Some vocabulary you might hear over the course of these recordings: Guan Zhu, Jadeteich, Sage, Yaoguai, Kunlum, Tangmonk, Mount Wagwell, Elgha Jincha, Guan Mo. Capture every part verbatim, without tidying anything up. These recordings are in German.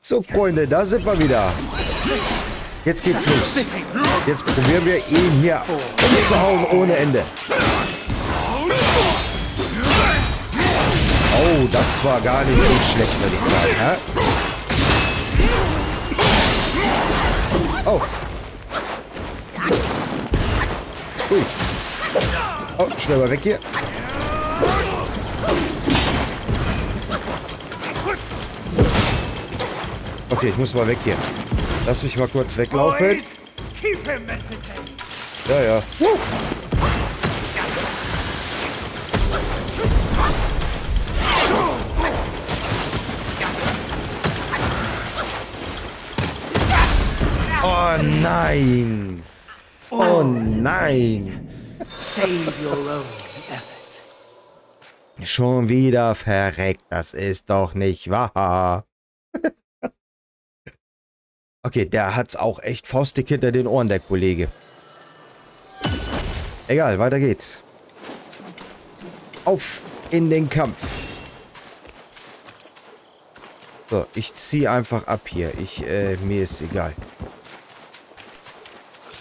So, Freunde, da sind wir wieder. Jetzt geht's los. Jetzt probieren wir ihn hier umzuhauen ohne Ende. Oh, das war gar nicht so schlecht, würde ich sagen. Hä? Oh. Ui. Oh, schnell mal weg hier. Okay, ich muss mal weg hier. Lass mich mal kurz weglaufen. Ja, ja. Woo. Oh nein! Oh nein! Schon wieder verreckt, das ist doch nicht wahr. Okay, der hat's auch echt faustdick hinter den Ohren, der Kollege. Egal, weiter geht's. Auf in den Kampf. So, ich zieh einfach ab hier. Ich, äh, mir ist egal.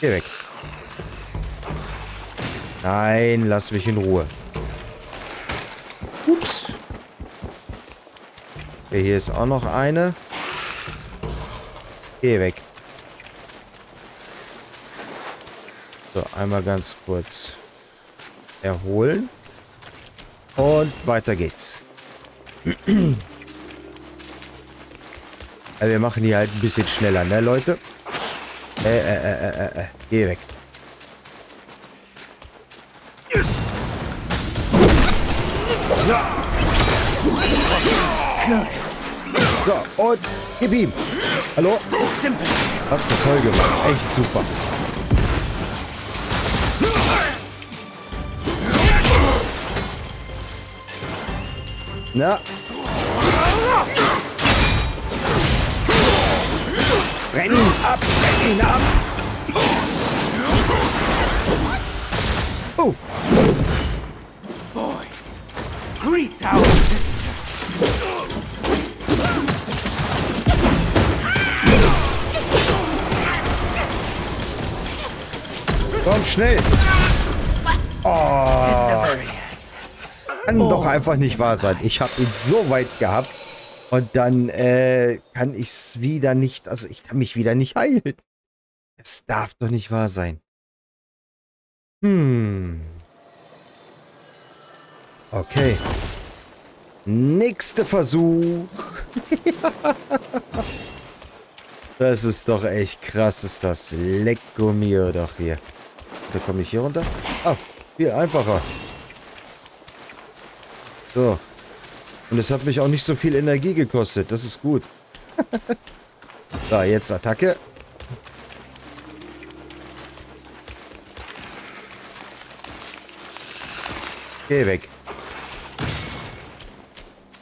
Geh weg. Nein, lass mich in Ruhe. Ups. Okay, hier ist auch noch eine. Geh weg. So, einmal ganz kurz erholen. Und weiter geht's. Also wir machen die halt ein bisschen schneller, ne, Leute? Äh, äh, äh, äh, äh. Geh weg. So. So, und gib ihm. Hallo? Hast du toll gemacht. Echt super. Na? Brenn ihn ab! Brenn ihn ab! Oh! Boys, greet our visitor! Komm, schnell! Oh. Kann doch einfach nicht wahr sein. Ich habe ihn so weit gehabt und dann äh, kann ich es wieder nicht, also ich kann mich wieder nicht heilen. Es darf doch nicht wahr sein. Hm. Okay. Nächster Versuch. Das ist doch echt krass, ist das Lecko mio doch hier. Da komme ich hier runter. Ah, viel einfacher. So. Und es hat mich auch nicht so viel Energie gekostet. Das ist gut. Da, jetzt Attacke. Geh weg.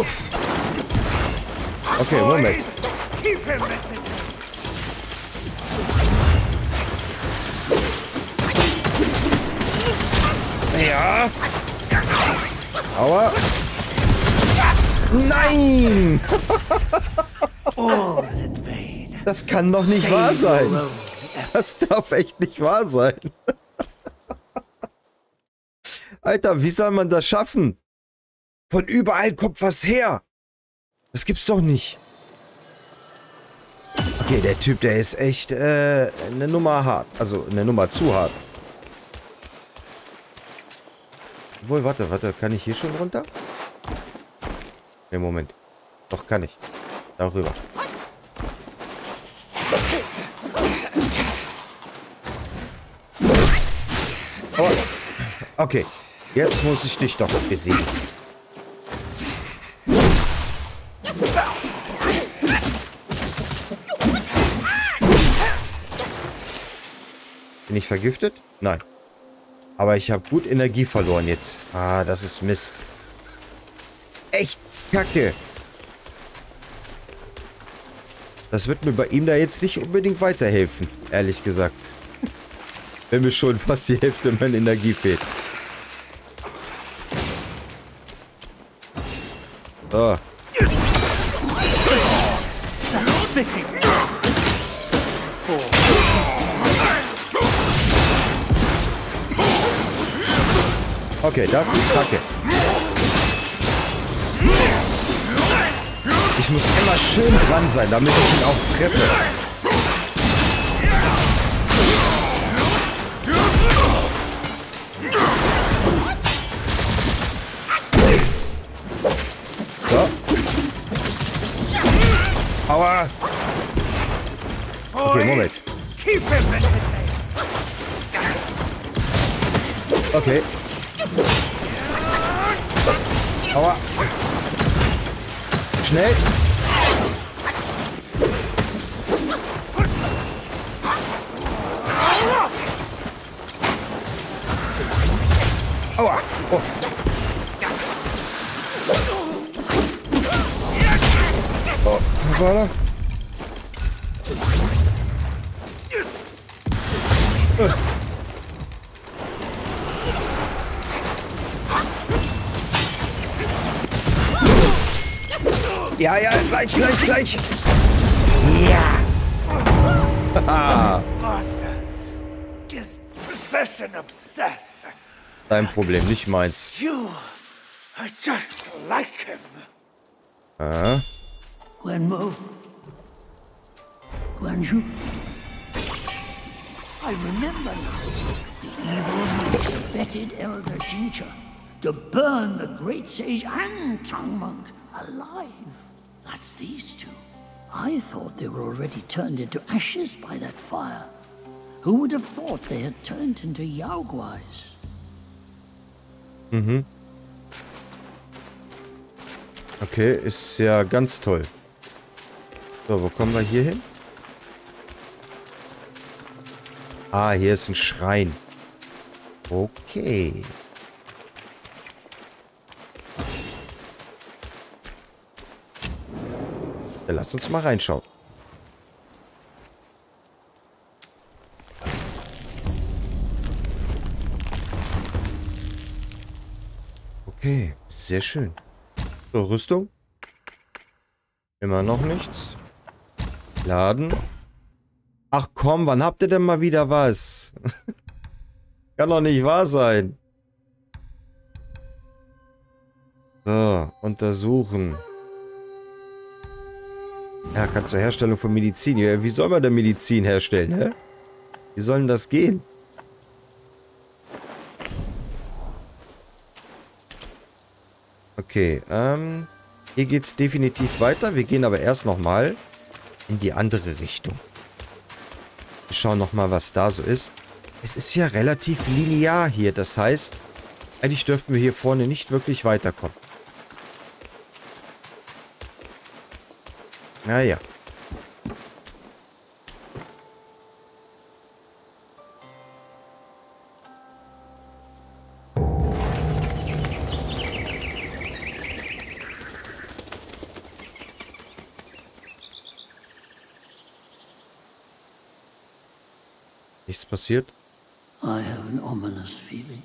Uff. Okay, Moment. Ja. Aua. Nein. Das kann doch nicht wahr sein. Das darf echt nicht wahr sein. Alter, wie soll man das schaffen? Von überall kommt was her. Das gibt's doch nicht. Okay, der Typ, der ist echt äh, eine Nummer hart. Also eine Nummer zu hart. Obwohl, warte, warte. Kann ich hier schon runter? Ne, Moment. Doch, kann ich. Darüber. Okay, jetzt muss ich dich doch besiegen. Bin ich vergiftet? Nein. Aber ich habe gut Energie verloren jetzt. Ah, das ist Mist. Echt Kacke. Das wird mir bei ihm da jetzt nicht unbedingt weiterhelfen, ehrlich gesagt. Wenn mir schon fast die Hälfte meiner Energie fehlt. So. Okay, das ist Kacke. Ich muss immer schön dran sein, damit ich ihn auch treffe. So. Aua. Okay, Moment. Okay. Aua. Schnell. Aua. Uff. Oh, was war da? Ja, ja, gleich, gleich, gleich. Ja. Dein Problem, nicht meins. Ah. Guan Mo. Guan Zhu. I remember now. The evil who abetted Elgha Jincha to burn the great sage and Tangmonk alive. That's these two. I thought they were already turned into ashes by that fire. Who would have thought they had turned into Yaoguais? Mhm. Okay, ist ja ganz toll. So, wo kommen wir hier hin? Ah, hier ist ein Schrein. Okay. Lass uns mal reinschauen. Okay, sehr schön. So, Rüstung. Immer noch nichts. Laden. Ach komm, wann habt ihr denn mal wieder was? Kann doch nicht wahr sein. So, untersuchen. Ja, kann zur Herstellung von Medizin. Ja, wie soll man denn Medizin herstellen, hä? Wie soll denn das gehen? Okay, ähm... hier geht's definitiv weiter. Wir gehen aber erst nochmal in die andere Richtung. Wir schauen nochmal, was da so ist. Es ist ja relativ linear hier. Das heißt, eigentlich dürften wir hier vorne nicht wirklich weiterkommen. Naja. Nichts passiert. I have an ominous feeling.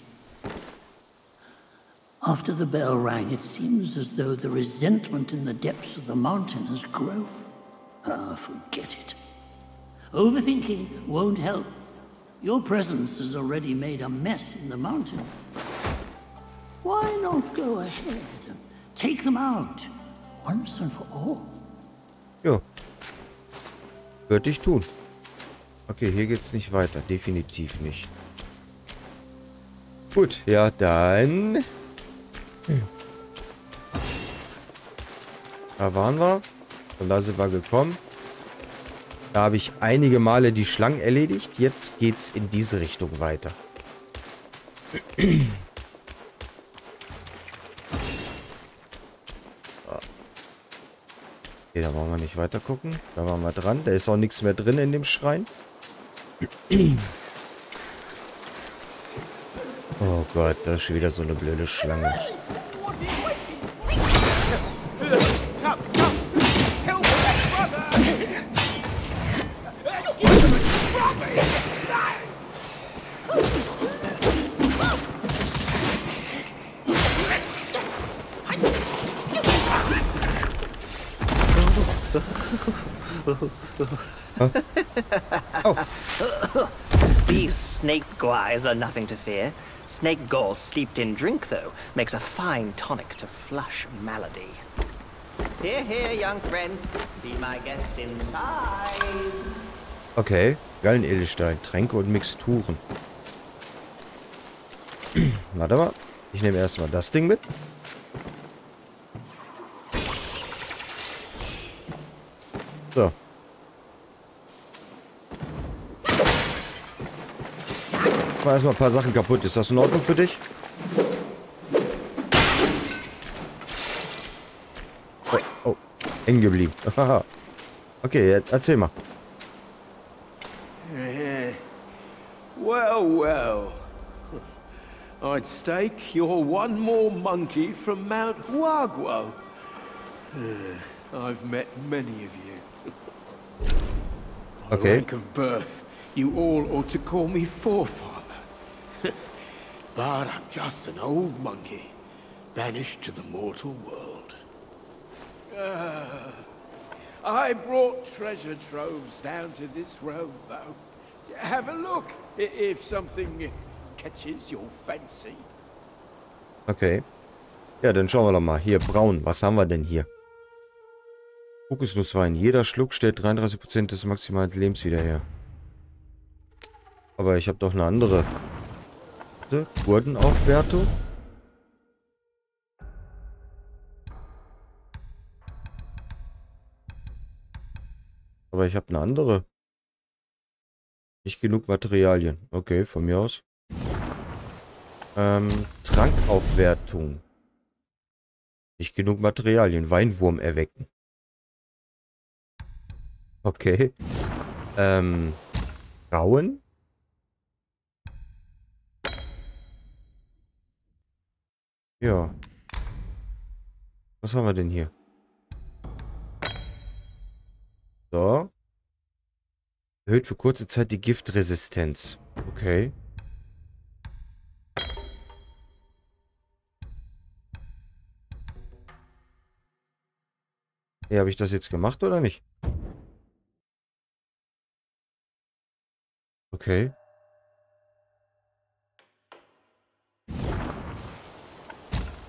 After the bell rang, it seems as though the resentment in the depths of the mountain has grown. Ah, forget it. Overthinking won't help. Your presence has already made a mess in the mountain. Why not go ahead and take them out, once and for all? Ja. Würde ich tun. Okay, hier geht's nicht weiter. Definitiv nicht. Gut, ja, dann... Da waren wir. Von da sind wir gekommen. Da habe ich einige Male die Schlangen erledigt. Jetzt geht's in diese Richtung weiter. Okay, da wollen wir nicht weiter gucken. Da waren wir dran. Da ist auch nichts mehr drin in dem Schrein. Oh Gott, da ist schon wieder so eine blöde Schlange. Huh? Oh. These snake guais are nothing to fear. Snake gall steeped in drink, though, makes a fine tonic to flush malady. Here, here, young friend. Be my guest inside. Okay, Gallenedelstein, Tränke und Mixturen. Warte mal, ich nehme erstmal das Ding mit. So. Erstmal ein paar Sachen kaputt. Ist das in Ordnung für dich? Oh, oh. Hängen geblieben. Okay, erzähl mal. Well, well. I'd stake you're one more monkey from Mount Wagwell. I've met many of you. Okay. Rank of birth. You all ought to call me forefather. But I'm just an old monkey, banished to the mortal world. Uh, I brought treasure troves down to this road, though. Have a look, if something catches your fancy. Okay. Ja, dann schauen wir doch mal. Hier, braun. Was haben wir denn hier? Kokosnusswein. Jeder Schluck stellt dreiunddreißig Prozent des maximalen Lebens wieder her. Aber ich habe doch eine andere... Gurdenaufwertung. Aber ich habe eine andere. Nicht genug Materialien. Okay, von mir aus. Ähm, Trankaufwertung. Nicht genug Materialien. Weinwurm erwecken. Okay. Ähm, Grauen. Ja. Was haben wir denn hier? So. Erhöht für kurze Zeit die Giftresistenz. Okay. Hey, habe ich das jetzt gemacht oder nicht? Okay.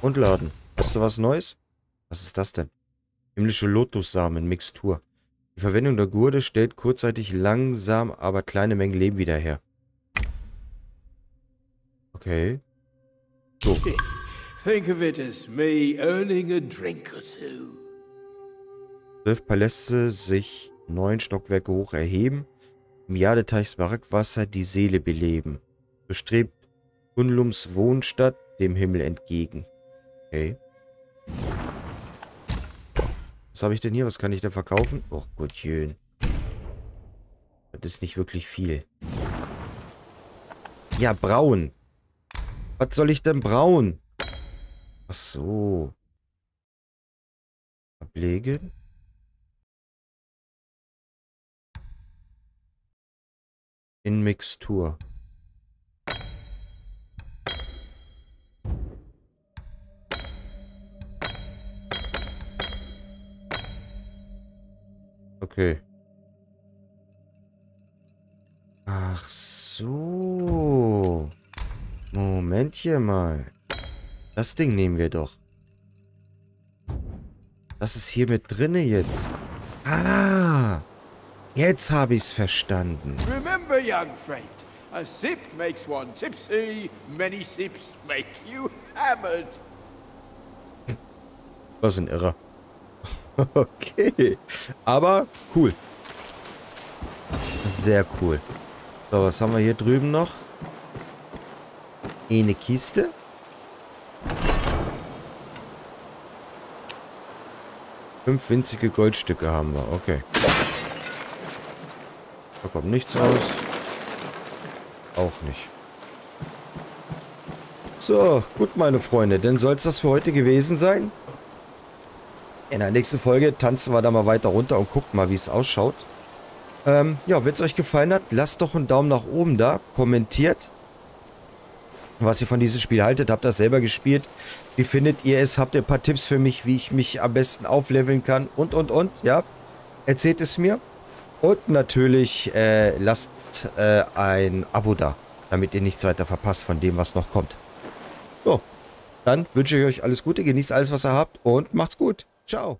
Und laden. Hast du was Neues? Was ist das denn? Himmlische Lotussamen, Mixtur. Die Verwendung der Gurde stellt kurzzeitig langsam, aber kleine Mengen Leben wieder her. Okay. So. Think of it as me earning a drink or two. Zwölf Paläste sich neun Stockwerke hoch erheben. Im Jadeteichs Barackwasser die Seele beleben. So strebt Kunlums Wohnstadt dem Himmel entgegen. Okay. Was habe ich denn hier? Was kann ich denn verkaufen? Och Gottchen. Das ist nicht wirklich viel. Ja, braun. Was soll ich denn braun? Ach so. Ablegen. In Mixtur. Okay. Ach so. Moment hier mal. Das Ding nehmen wir doch. Das ist hier mit drinne jetzt. Ah. Jetzt habe ich's verstanden. Remember, young friend, a sip makes one tipsy, many sips make you hammered. Was ein Irrer. Okay, aber cool. Sehr cool. So, was haben wir hier drüben noch? Eine Kiste. Fünf winzige Goldstücke haben wir. Okay. Da kommt nichts raus. Auch nicht. So, gut, meine Freunde. Dann soll es das für heute gewesen sein. In der nächsten Folge tanzen wir da mal weiter runter und gucken mal, wie es ausschaut. Ähm, ja, wenn es euch gefallen hat, lasst doch einen Daumen nach oben da. Kommentiert, was ihr von diesem Spiel haltet. Habt ihr das selber gespielt? Wie findet ihr es? Habt ihr ein paar Tipps für mich, wie ich mich am besten aufleveln kann? Und, und, und. Ja, erzählt es mir. Und natürlich äh, lasst äh, ein Abo da, damit ihr nichts weiter verpasst von dem, was noch kommt. So, dann wünsche ich euch alles Gute. Genießt alles, was ihr habt und macht's gut. Ciao.